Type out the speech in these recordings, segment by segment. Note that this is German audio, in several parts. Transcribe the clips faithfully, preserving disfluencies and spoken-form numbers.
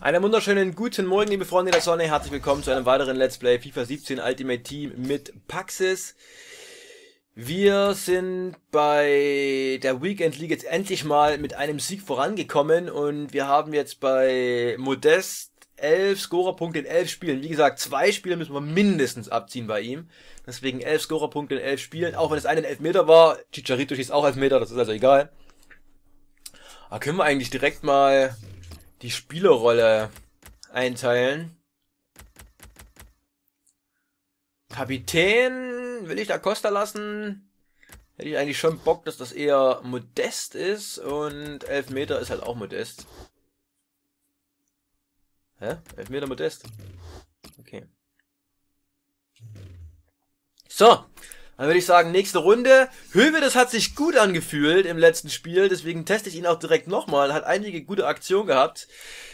Einen wunderschönen guten Morgen, liebe Freunde der Sonne. Herzlich willkommen zu einem weiteren Let's Play FIFA siebzehn Ultimate Team mit Paxis. Wir sind bei der Weekend League jetzt endlich mal mit einem Sieg vorangekommen und wir haben jetzt bei Modeste elf Scorerpunkte in elf Spielen. Wie gesagt, zwei Spiele müssen wir mindestens abziehen bei ihm. Deswegen elf Scorerpunkte in elf Spielen, auch wenn es einen Elfmeter war. Chicharito schießt auch Elfmeter, das ist also egal. Da können wir eigentlich direkt mal die Spielerrolle einteilen. Kapitän will ich da Costa lassen. Hätte ich eigentlich schon Bock, dass das eher Modeste ist. Und Elfmeter ist halt auch Modeste. Hä? Elfmeter Modeste. Okay. So. Dann würde ich sagen, nächste Runde. Höwedes hat sich gut angefühlt im letzten Spiel, deswegen teste ich ihn auch direkt nochmal. Hat einige gute Aktionen gehabt.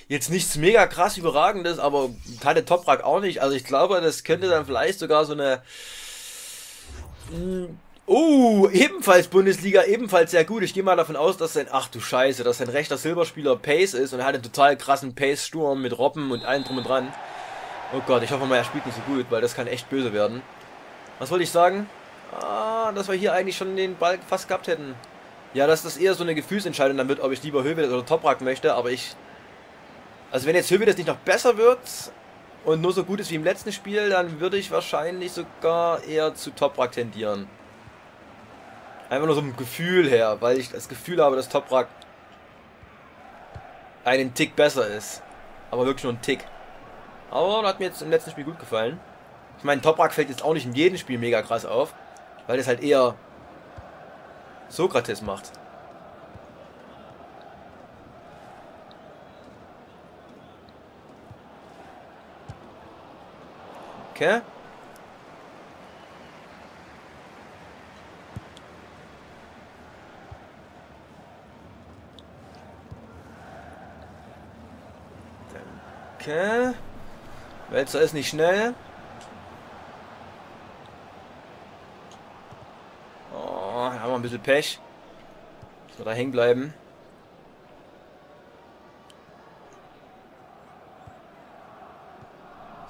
Jetzt nichts mega krass Überragendes, aber hatte Toprak auch nicht. Also ich glaube, das könnte dann vielleicht sogar so eine... Oh, ebenfalls Bundesliga, ebenfalls sehr gut. Ich gehe mal davon aus, dass sein... Ach du Scheiße, dass sein rechter Silberspieler Pace ist und er hat einen total krassen Pace-Sturm mit Robben und allem drum und dran. Oh Gott, ich hoffe mal, er spielt nicht so gut, weil das kann echt böse werden. Was wollte ich sagen? Ah, dass wir hier eigentlich schon den Ball fast gehabt hätten. Ja, dass das eher so eine Gefühlsentscheidung dann wird, ob ich lieber Höwedes oder Toprak möchte, aber ich... Also wenn jetzt Höwedes nicht noch besser wird und nur so gut ist wie im letzten Spiel, dann würde ich wahrscheinlich sogar eher zu Toprak tendieren. Einfach nur so ein Gefühl her, weil ich das Gefühl habe, dass Toprak einen Tick besser ist. Aber wirklich nur einen Tick. Aber das hat mir jetzt im letzten Spiel gut gefallen. Ich meine, Toprak fällt jetzt auch nicht in jedem Spiel mega krass auf. Weil das halt eher Sokrates macht. Okay. Okay. Wälzer ist nicht schnell. Ein bisschen Pech. So, da hängen bleiben.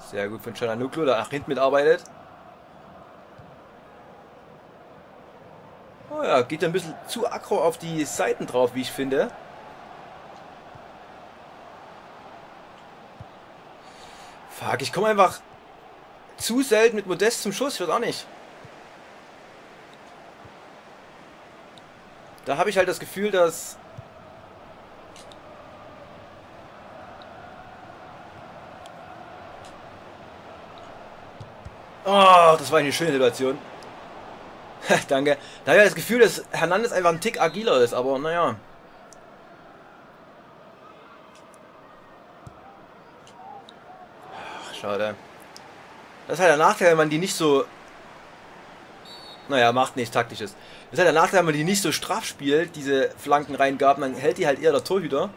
Sehr gut von Chananuklu, der nach hinten mitarbeitet. Oh ja, geht ein bisschen zu aggro auf die Seiten drauf, wie ich finde. Fuck, ich komme einfach zu selten mit Modeste zum Schuss, ich weiß auch nicht. Da habe ich halt das Gefühl, dass... Oh, das war eine schöne Situation. Danke. Da habe ich halt das Gefühl, dass Hernandez einfach ein Tick agiler ist, aber naja. Ach, schade. Das ist halt der Nachteil, wenn man die nicht so... Naja, macht nichts Taktisches. Das ist halt der Nachteil, wenn man die nicht so straff spielt, diese Flankenreingaben, dann hält die halt eher der Torhüter.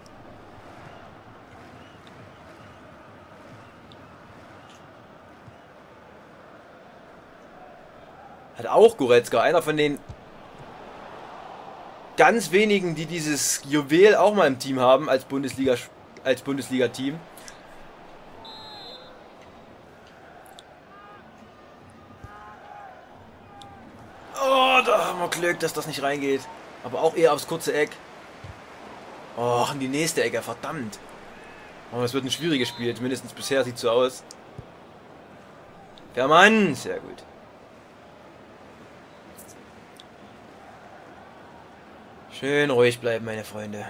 Hat auch Goretzka, einer von den ganz wenigen, die dieses Juwel auch mal im Team haben, als Bundesliga, als Bundesliga-Team. Glück, dass das nicht reingeht. Aber auch eher aufs kurze Eck. Oh, in die nächste Ecke, verdammt. Oh, es wird ein schwieriges Spiel, mindestens bisher sieht so aus. Der Mann, sehr gut. Schön ruhig bleiben, meine Freunde.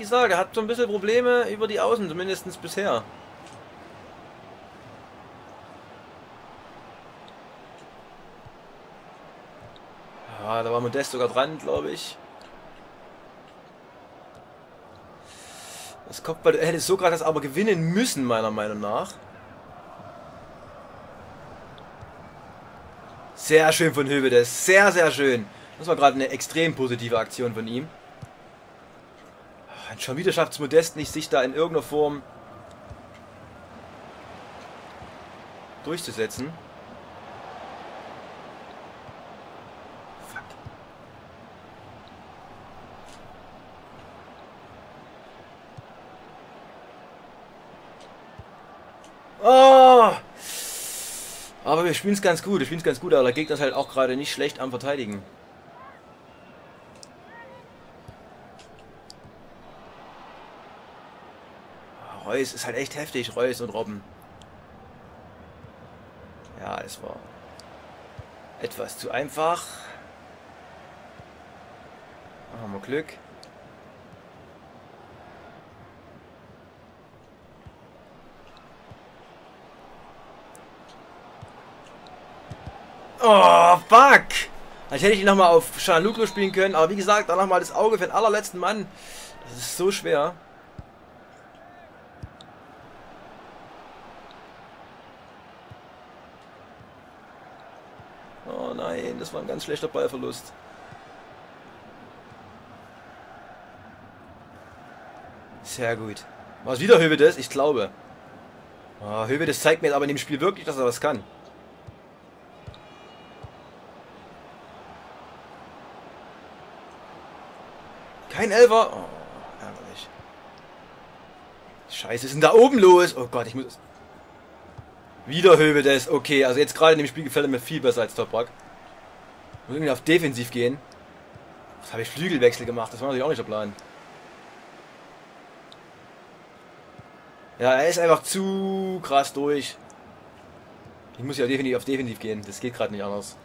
Ich sage, er hat so ein bisschen Probleme über die Außen, zumindest bisher. Ja, da war Modeste sogar dran, glaube ich. Das Kopfball hätte Sokrates aber gewinnen müssen, meiner Meinung nach. Sehr schön von Höwedes, sehr, sehr schön. Das war gerade eine extrem positive Aktion von ihm. Schon wieder schafft es Modeste nicht, sich da in irgendeiner Form durchzusetzen. Oh! Aber wir spielen es ganz gut, wir spielen es ganz gut, aber der Gegner ist halt auch gerade nicht schlecht am Verteidigen. Reus ist halt echt heftig, Reus und Robben. Ja, es war etwas zu einfach. Da haben wir Glück. Oh, fuck! Also hätte ich ihn nochmal auf Gianluca spielen können, aber wie gesagt, da nochmal das Auge für den allerletzten Mann. Das ist so schwer. Oh nein, das war ein ganz schlechter Ballverlust. Sehr gut. War es wieder Höwedes? Ich glaube. Oh, Höwedes zeigt mir jetzt aber in dem Spiel wirklich, dass er was kann. Kein Elfer. Oh, ärgerlich. Scheiße, was ist denn da oben los? Oh Gott, ich muss... Wieder Höwedes. Okay, also jetzt gerade in dem Spiel gefällt er mir viel besser als Toprak. Ich muss irgendwie auf defensiv gehen. Jetzt habe ich Flügelwechsel gemacht. Das war natürlich auch nicht der Plan. Ja, er ist einfach zu krass durch. Ich muss ja definitiv auf defensiv gehen. Das geht gerade nicht anders.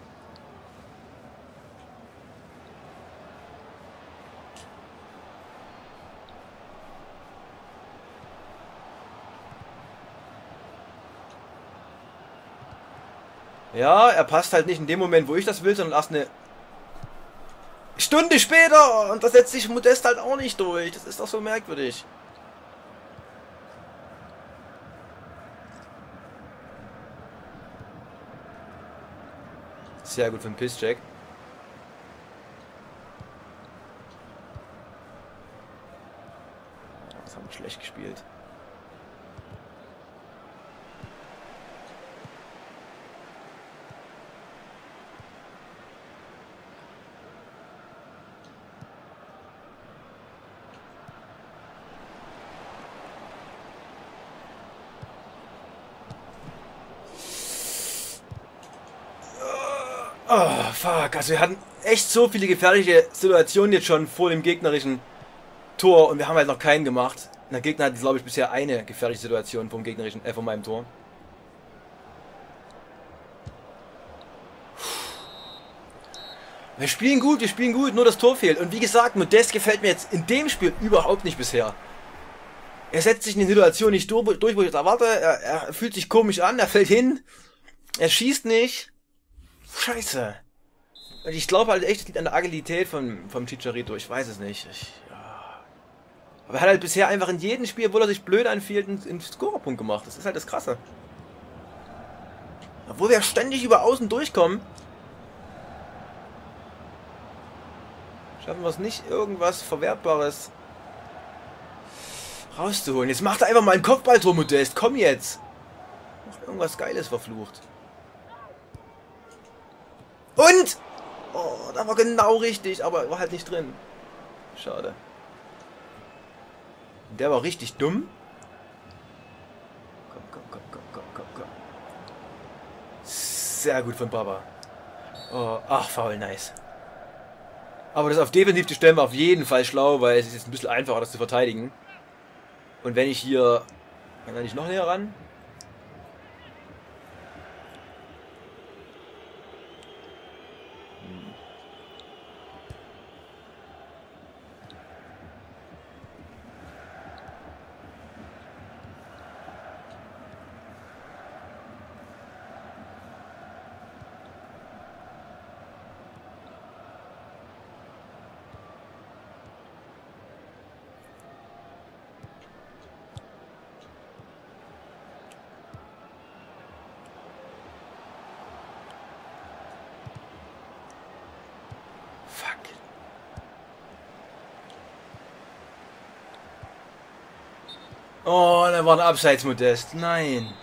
Ja, er passt halt nicht in dem Moment, wo ich das will, sondern erst eine Stunde später. Und das setzt sich Modeste halt auch nicht durch. Das ist doch so merkwürdig. Sehr gut für den Pisscheck. Das haben wir schlecht gespielt. Oh, fuck. Also wir hatten echt so viele gefährliche Situationen jetzt schon vor dem gegnerischen Tor und wir haben halt noch keinen gemacht. Und der Gegner hat, glaube ich, bisher eine gefährliche Situation vom gegnerischen, äh, von meinem Tor. Wir spielen gut, wir spielen gut, nur das Tor fehlt. Und wie gesagt, Modeste gefällt mir jetzt in dem Spiel überhaupt nicht bisher. Er setzt sich in die Situation nicht durch, wo ich das erwarte. Er, er fühlt sich komisch an, er fällt hin, er schießt nicht. Scheiße. Und ich glaube halt echt, es liegt an der Agilität von, vom Chicharito. Ich weiß es nicht. Ich, ja. Aber er hat halt bisher einfach in jedem Spiel, wo er sich blöd anfiel, einen, einen Scorerpunkt gemacht. Das ist halt das Krasse. Obwohl wir ständig über außen durchkommen. Schaffen wir es nicht, irgendwas Verwertbares rauszuholen. Jetzt macht er einfach mal einen Kopfballtor, Modeste. Komm jetzt. Macht irgendwas Geiles, verflucht. Und? Oh, da war genau richtig, aber war halt nicht drin. Schade. Der war richtig dumm. Komm, komm, komm, komm, komm, komm, komm. Sehr gut von Baba. Oh, ach, faul, nice. Aber das auf defensiv zu stellen war auf jeden Fall schlau, weil es ist jetzt ein bisschen einfacher, das zu verteidigen. Und wenn ich hier... Kann ich noch näher ran? Oh, da war ein Abseits, Modeste. Nein.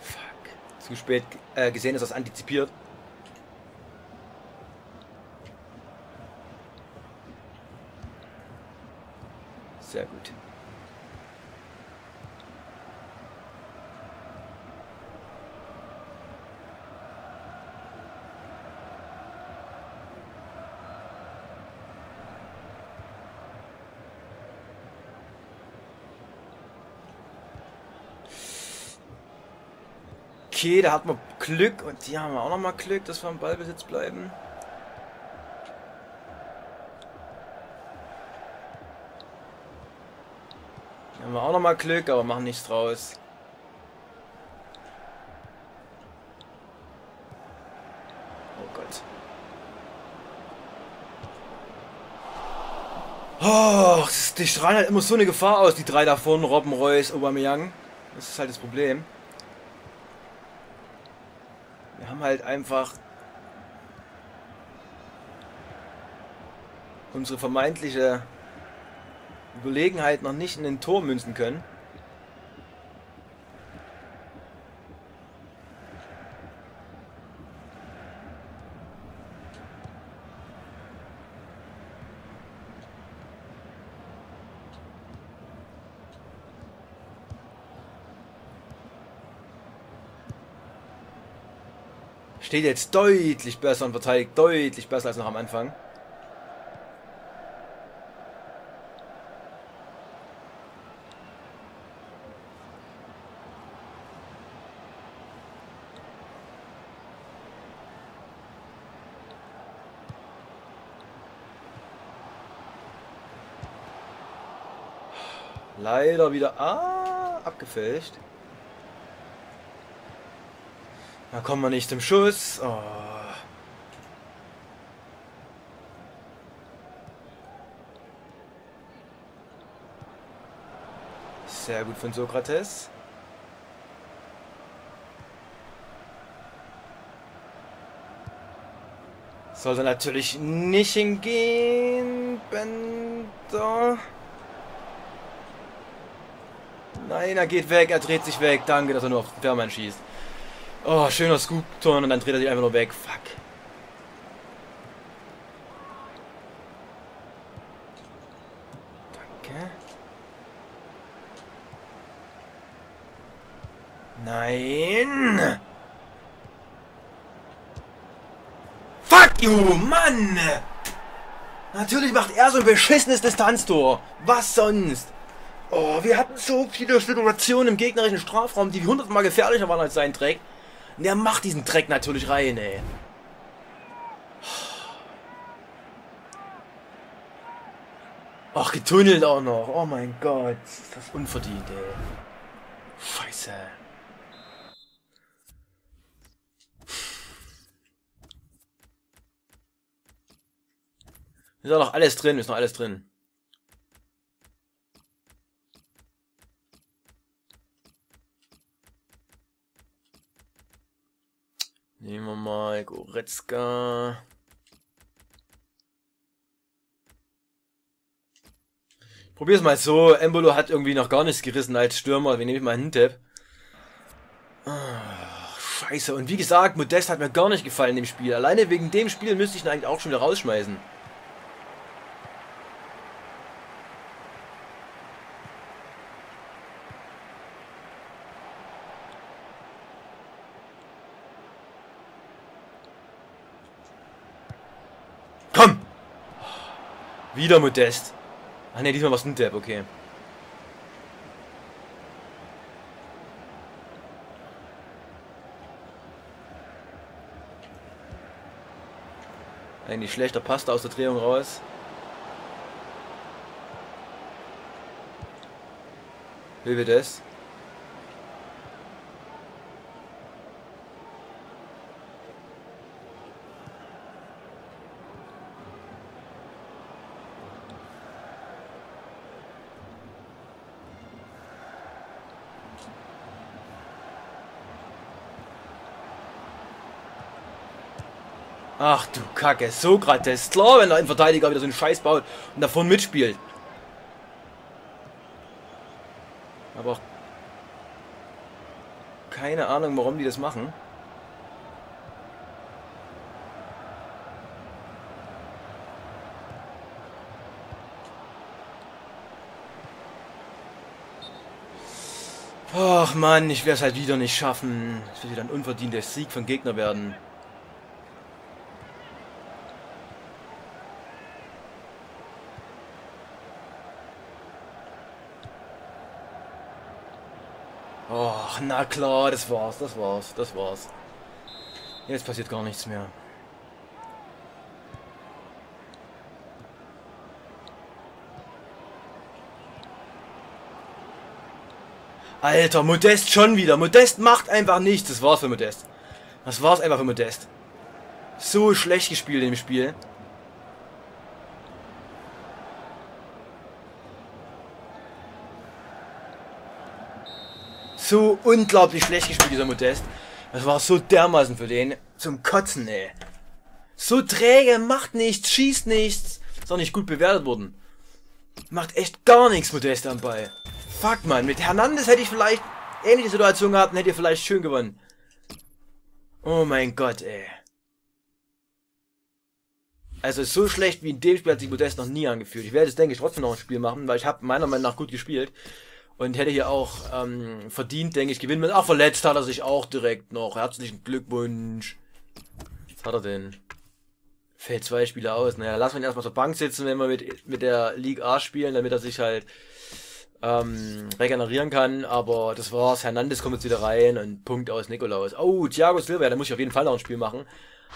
Fuck. Zu zu spät äh, gesehen, ist das antizipiert. Sehr gut. Okay, da hat man Glück und die haben wir auch noch mal Glück, dass wir im Ballbesitz bleiben. Hier haben wir auch noch mal Glück, aber machen nichts draus. Oh Gott. Oh, die strahlen halt immer so eine Gefahr aus, die drei da vorne, Robben, Reus, Aubameyang. Das ist halt das Problem. Wir haben halt einfach unsere vermeintliche Überlegenheit noch nicht in den Tor münzen können. Steht jetzt deutlich besser und verteidigt deutlich besser als noch am Anfang. Leider wieder ah, abgefälscht. Da kommen wir nicht zum Schuss. Oh. Sehr gut von Sokrates. Sollte natürlich nicht hingehen. Bender. Nein, er geht weg. Er dreht sich weg. Danke, dass er nur auf den Wörmann schießt. Oh, schöner Scoop-Turn und dann dreht er sich einfach nur weg. Fuck. Danke. Nein! Fuck you, Mann! Natürlich macht er so ein beschissenes Distanztor. Was sonst? Oh, wir hatten so viele Situationen im gegnerischen Strafraum, die hundertmal gefährlicher waren als sein Dreck. Der macht diesen Dreck natürlich rein, ey. Ach, getunnelt auch noch. Oh mein Gott. Ist das unverdient, ey. Scheiße. Ist auch noch alles drin, ist noch alles drin. Nehmen wir mal Goretzka. Probier's mal so. Embolo hat irgendwie noch gar nichts gerissen als Stürmer. Wir nehmen mal einen Tipp. Oh, scheiße. Und wie gesagt, Modeste hat mir gar nicht gefallen im Spiel. Alleine wegen dem Spiel müsste ich ihn eigentlich auch schon wieder rausschmeißen. Wieder Modest. Ach ne, diesmal war es ein Depp, okay. Eigentlich schlechter Pass aus der Drehung raus. Höwedes. Ach du Kacke, Sokrates. Klar, wenn da ein Verteidiger wieder so einen Scheiß baut und davon mitspielt. Aber auch keine Ahnung, warum die das machen. Ach Mann, ich werde es halt wieder nicht schaffen. Es wird wieder ein unverdienter Sieg vom Gegner werden. Och, na klar, das war's, das war's, das war's. Jetzt passiert gar nichts mehr. Alter, Modest schon wieder. Modest macht einfach nichts. Das war's für Modest. Das war's einfach für Modest. So schlecht gespielt im Spiel. So unglaublich schlecht gespielt, dieser Modest. Das war so dermaßen für den. Zum Kotzen, ey. So träge, macht nichts, schießt nichts. Ist auch nicht gut bewertet worden. Macht echt gar nichts, Modest am Ball. Fuck, Mann, mit Hernandez hätte ich vielleicht ähnliche Situation gehabt und hätte ihr vielleicht schön gewonnen. Oh mein Gott, ey. Also so schlecht wie in dem Spiel hat sich Modest noch nie angefühlt. Ich werde jetzt, denke ich, trotzdem noch ein Spiel machen, weil ich habe meiner Meinung nach gut gespielt. Und hätte hier auch ähm, verdient, denke ich, gewinnen müssen. Auch verletzt hat er sich auch direkt noch. Herzlichen Glückwunsch. Was hat er denn? Fällt zwei Spieler aus. Naja, lassen wir ihn erstmal zur Bank sitzen, wenn wir mit, mit der League A spielen, damit er sich halt... Ähm, regenerieren kann, aber das war's. Hernandez kommt jetzt wieder rein und Punkt aus Nikolaus. Oh, Thiago Silva, ja, da muss ich auf jeden Fall noch ein Spiel machen.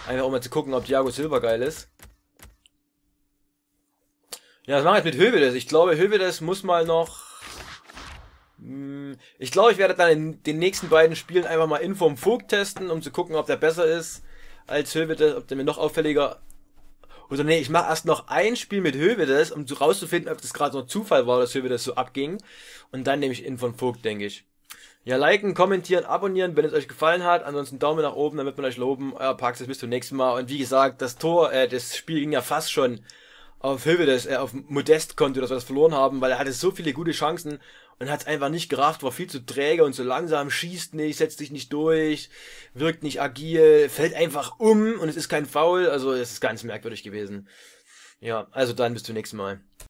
Einfach um mal zu gucken, ob Thiago Silva geil ist. Ja, das machen wir jetzt mit Höwedes. Ich glaube, Höwedes muss mal noch... Mh, ich glaube, ich werde dann in den nächsten beiden Spielen einfach mal Inform Vogt testen, um zu gucken, ob der besser ist als Höwedes, ob der mir noch auffälliger... Oder nee, ich mache erst noch ein Spiel mit Höwedes, um rauszufinden, ob das gerade noch Zufall war, dass Höwedes so abging. Und dann nehme ich ihn von Vogt, denke ich. Ja, liken, kommentieren, abonnieren, wenn es euch gefallen hat. Ansonsten Daumen nach oben, damit wir euch loben. Euer Paxis, bis zum nächsten Mal. Und wie gesagt, das Tor, äh, das Spiel ging ja fast schon auf Höwedes, äh, auf Modest-Konto, dass wir das verloren haben, weil er hatte so viele gute Chancen und hat es einfach nicht gerafft, war viel zu träge und zu langsam, schießt nicht, setzt sich nicht durch, wirkt nicht agil, fällt einfach um und es ist kein Foul, also es ist ganz merkwürdig gewesen. Ja, also dann bis zum nächsten Mal.